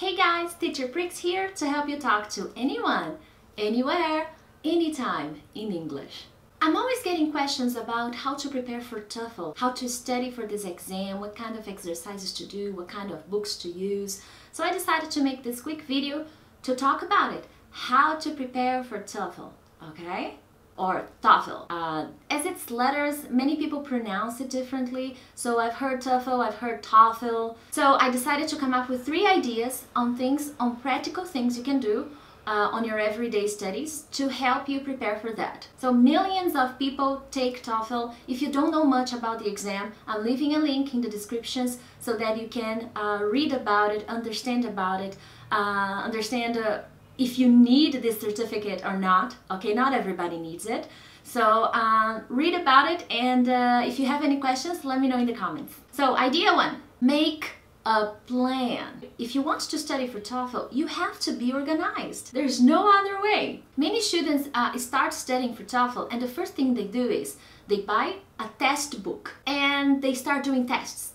Hey guys, Teacher Prix here to help you talk to anyone, anywhere, anytime in English. I'm always getting questions about how to prepare for TOEFL, how to study for this exam, what kind of exercises to do, what kind of books to use. So I decided to make this quick video to talk about it, how to prepare for TOEFL, okay? Or TOEFL. As its letters, many people pronounce it differently. So I've heard TOEFL, I've heard TOEFL. So I decided to come up with three ideas on practical things you can do on your everyday studies to help you prepare for that. So millions of people take TOEFL. If you don't know much about the exam, I'm leaving a link in the descriptions so that you can read about it, understand if you need this certificate or not. Okay, not everybody needs it. So read about it, and if you have any questions, let me know in the comments. So idea one, make a plan. If you want to study for TOEFL, you have to be organized. There's no other way. Many students start studying for TOEFL, and the first thing they do is they buy a test book and they start doing tests,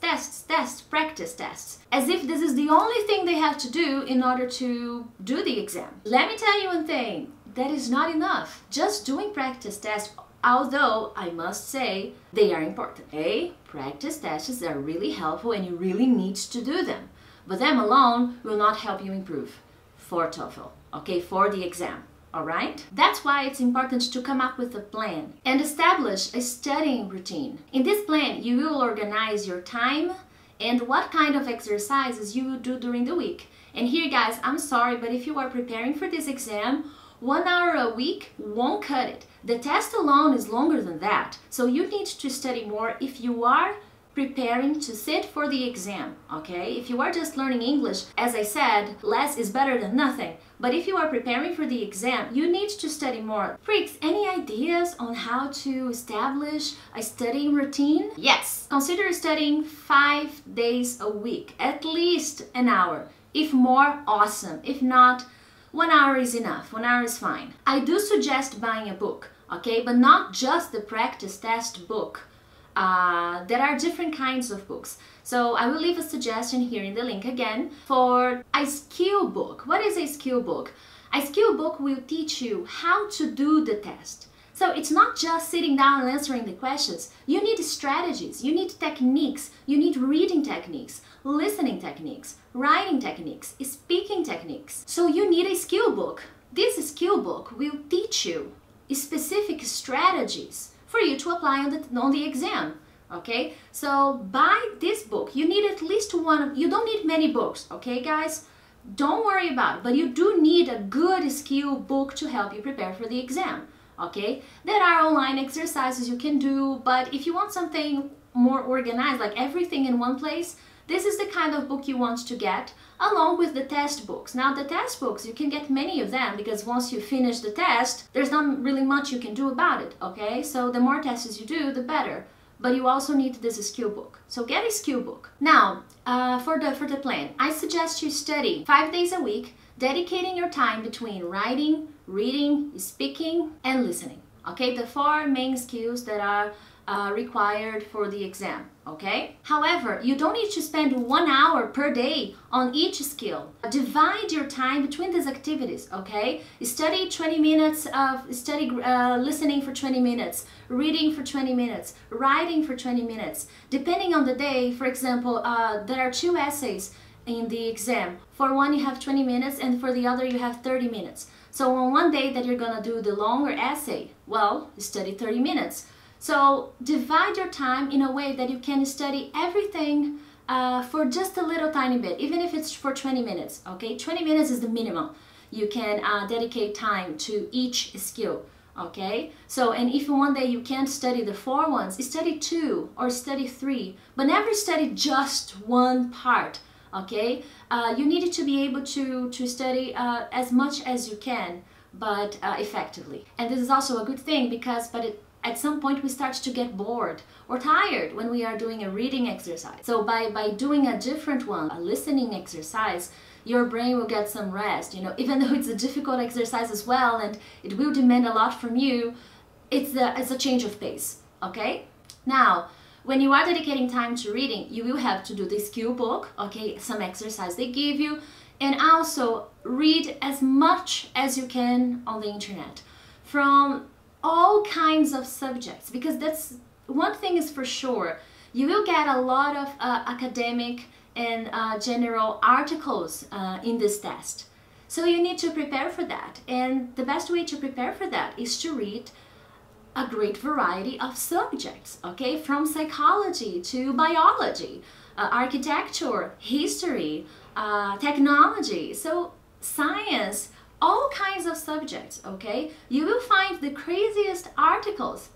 practice tests, as if this is the only thing they have to do in order to do the exam. Let me tell you one thing, that is not enough. Just doing practice tests, although I must say they are important, okay? Practice tests are really helpful and you really need to do them, but them alone will not help you improve for TOEFL, okay, for the exam. All right? That's why it's important to come up with a plan and establish a studying routine. In this plan, you will organize your time and what kind of exercises you will do during the week. And here, guys, I'm sorry, but if you are preparing for this exam, 1 hour a week won't cut it. The test alone is longer than that. So you need to study more if you are preparing to sit for the exam, okay? If you are just learning English, as I said, less is better than nothing. But if you are preparing for the exam, you need to study more. Freaks, any ideas on how to establish a studying routine? Yes, consider studying 5 days a week, at least an hour. If more, awesome. If not, 1 hour is enough, 1 hour is fine. I do suggest buying a book, okay? But not just the practice test book. There are different kinds of books, so I will leave a suggestion here in the link again for a skill book. What is a skill book? A skill book will teach you how to do the test. So it's not just sitting down and answering the questions. You need strategies, you need techniques, you need reading techniques, listening techniques, writing techniques, speaking techniques. So you need a skill book. This skill book will teach you specific strategies for you to apply on the exam, okay? So buy this book. You need at least one. You don't need many books, okay, guys? Don't worry about it, but you do need a good skill book to help you prepare for the exam, okay? There are online exercises you can do, but if you want something more organized, like everything in one place, this is the kind of book you want to get, along with the test books. Now, the test books, you can get many of them, because once you finish the test, there's not really much you can do about it, okay? So the more tests you do, the better. But you also need this skill book. So get a skill book. Now, for the plan, I suggest you study 5 days a week, dedicating your time between writing, reading, speaking, and listening, okay? The four main skills that are required for the exam, okay? However, you don't need to spend 1 hour per day on each skill. Divide your time between these activities, okay? Study 20 minutes of study, listening for 20 minutes, reading for 20 minutes, writing for 20 minutes. Depending on the day, for example, there are two essays in the exam. For one you have 20 minutes and for the other you have 30 minutes. So on one day that you're gonna do the longer essay, well, study 30 minutes. So divide your time in a way that you can study everything for just a little tiny bit, even if it's for 20 minutes, okay? 20 minutes is the minimum. You can dedicate time to each skill, okay? So, and if one day you can't study the four ones, study two or study three, but never study just one part, okay? You need to be able to study as much as you can, but effectively. And this is also a good thing because, at some point we start to get bored or tired when we are doing a reading exercise. So by doing a different one, a listening exercise, your brain will get some rest, you know, even though it's a difficult exercise as well and it will demand a lot from you, it's a change of pace, okay? Now, when you are dedicating time to reading, you will have to do the skill book, okay, some exercise they give you, And also read as much as you can on the internet from all kinds of subjects, because that's one thing is for sure. You will get a lot of academic and general articles in this test. So you need to prepare for that. And the best way to prepare for that is to read a great variety of subjects, okay? From psychology to biology, architecture, history, technology, so science, all kinds of subjects, okay? You will find the craziest articles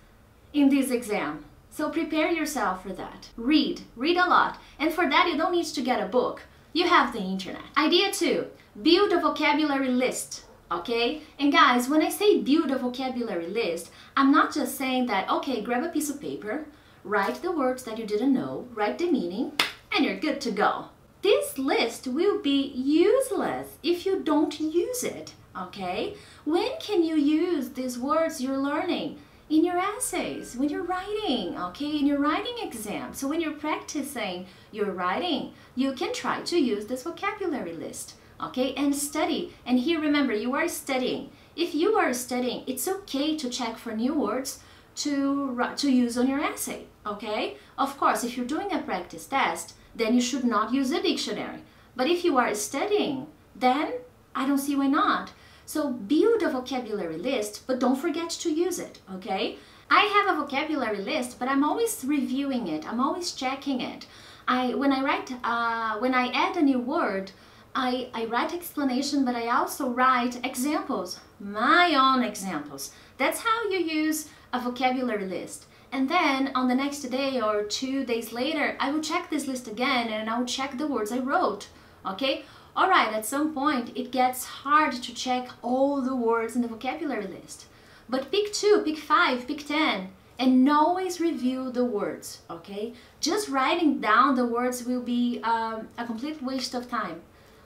in this exam. So prepare yourself for that. Read a lot. And for that, you don't need to get a book. You have the internet. Idea 2, build a vocabulary list, okay? And guys, when I say build a vocabulary list, I'm not just saying that, okay, grab a piece of paper, write the words that you didn't know, write the meaning, and you're good to go. This list will be useless if you don't use it, okay? When can you use these words you're learning? In your essays, when you're writing, okay, in your writing exam. So when you're practicing your writing, you can try to use this vocabulary list, okay, and study. And here, remember, you are studying. If you are studying, it's okay to check for new words to use on your essay, okay? Of course, if you're doing a practice test, then you should not use a dictionary. But if you are studying, then I don't see why not. So build a vocabulary list, but don't forget to use it, okay? I have a vocabulary list, but I'm always reviewing it. I'm always checking it. When I add a new word, I write explanation, but I also write examples, my own examples. That's how you use a vocabulary list. And then on the next day or 2 days later, I will check this list again and I'll check the words I wrote, okay? All right, at some point, it gets hard to check all the words in the vocabulary list. But pick 2, pick 5, pick 10, and always review the words, okay? Just writing down the words will be a complete waste of time,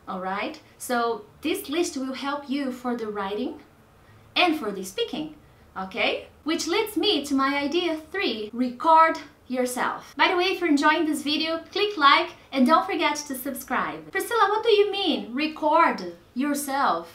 all right? So this list will help you for the writing and for the speaking, okay? Which leads me to my idea 3, record yourself. By the way, if you're enjoying this video, click like and don't forget to subscribe. Priscilla, what do you mean, record yourself?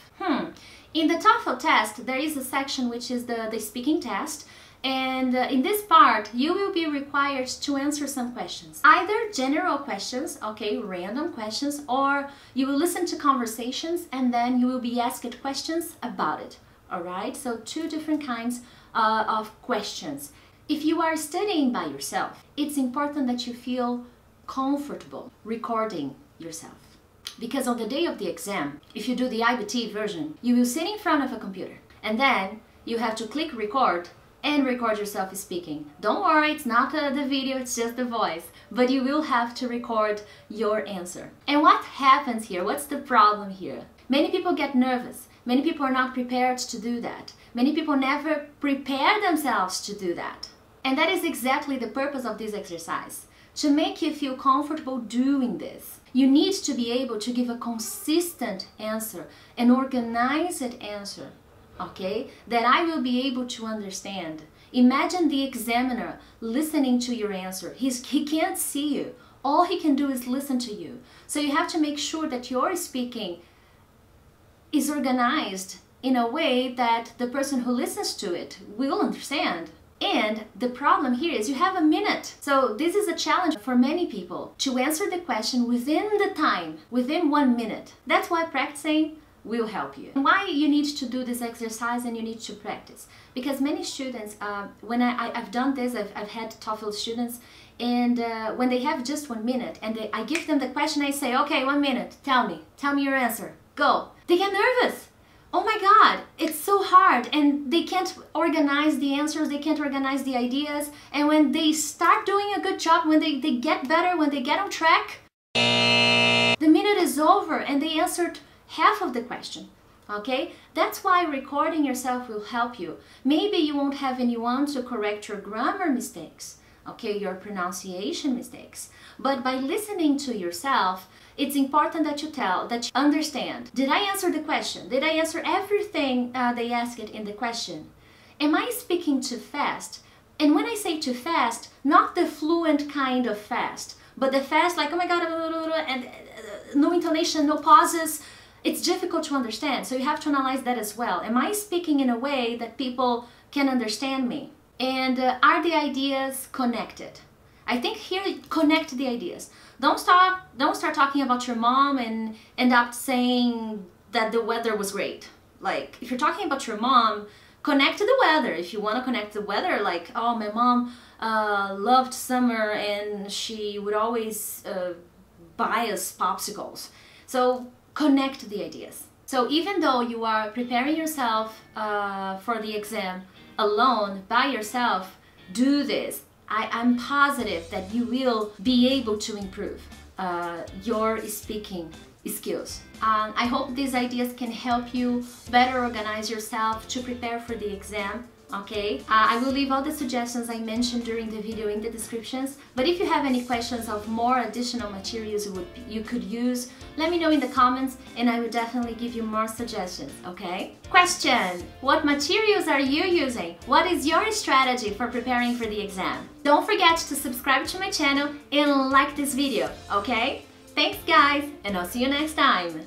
In the TOEFL test, there is a section which is the speaking test, and in this part, you will be required to answer some questions. Either general questions, okay, random questions, or you will listen to conversations and then you will be asked questions about it, all right? So 2 different kinds of questions. If you are studying by yourself, it's important that you feel comfortable recording yourself. Because on the day of the exam, if you do the IBT version, you will sit in front of a computer and then you have to click record and record yourself speaking. Don't worry, it's not the video, it's just the voice, but you will have to record your answer. And what happens here? What's the problem here? Many people get nervous. Many people are not prepared to do that. Many people never prepare themselves to do that. And that is exactly the purpose of this exercise, to make you feel comfortable doing this. You need to be able to give a consistent answer, an organized answer, okay, that I will be able to understand. Imagine the examiner listening to your answer. He can't see you. All he can do is listen to you. So you have to make sure that your speaking is organized in a way that the person who listens to it will understand. And the problem here is you have a minute. So this is a challenge for many people, to answer the question within the time, within 1 minute. That's why practicing will help you. And why you need to do this exercise and you need to practice. Because many students, when I've done this, I've had TOEFL students, and when they have just 1 minute and I give them the question, I say, okay, 1 minute, tell me your answer, go. They get nervous. Oh my God, it's so hard, and they can't organize the answers, they can't organize the ideas, and when they start doing a good job, when they get better, when they get on track, the minute is over and they answered half of the question, okay? That's why recording yourself will help you. Maybe you won't have anyone to correct your grammar mistakes, okay, your pronunciation mistakes, but by listening to yourself, it's important that you understand. Did I answer the question? Did I answer everything they asked in the question? Am I speaking too fast? And when I say too fast, not the fluent kind of fast, but the fast like, oh my God, and no intonation, no pauses, it's difficult to understand. So you have to analyze that as well. Am I speaking in a way that people can understand me? And are the ideas connected? I think here, connect the ideas. Don't start talking about your mom and end up saying that the weather was great. Like, if you're talking about your mom, connect to the weather. If you want to connect the weather, like, oh, my mom loved summer and she would always buy us popsicles. So connect the ideas. So even though you are preparing yourself for the exam alone, by yourself, do this. I'm positive that you will be able to improve your speaking skills. I hope these ideas can help you better organize yourself to prepare for the exam, okay? I will leave all the suggestions I mentioned during the video in the descriptions, but if you have any questions of more additional materials you could use, let me know in the comments and I will definitely give you more suggestions, okay? Question: what materials are you using? What is your strategy for preparing for the exam? Don't forget to subscribe to my channel and like this video, okay? Thanks guys, and I'll see you next time!